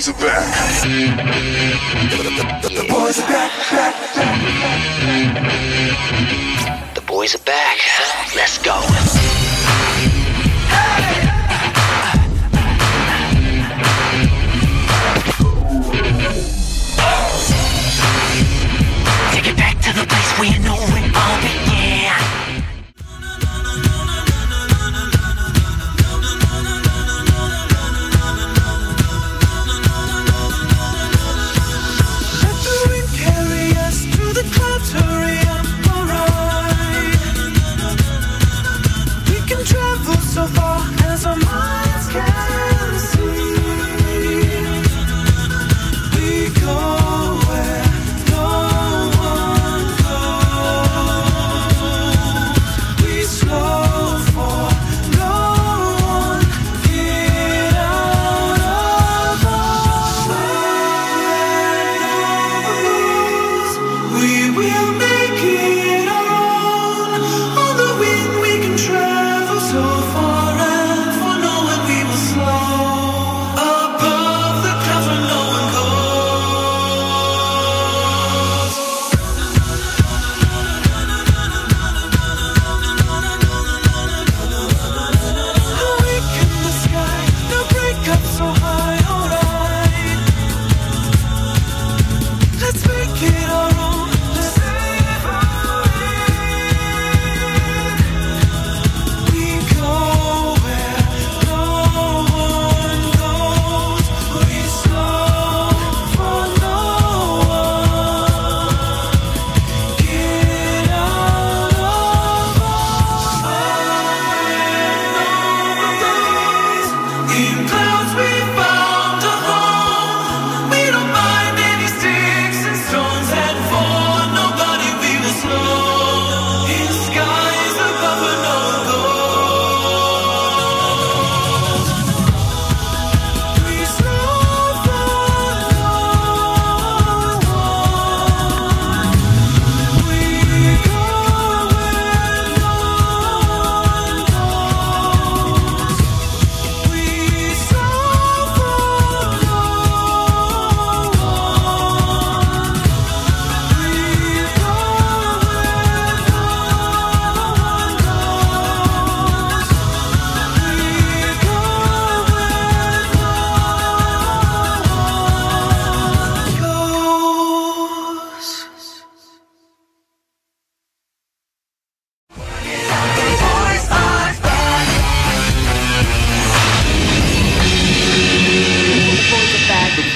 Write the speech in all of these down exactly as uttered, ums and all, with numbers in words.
boys are back. The boys are back, back, back. The boys are back. Let's go. Hey! Take it back to the place where you know it all began.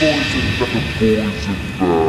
Boys and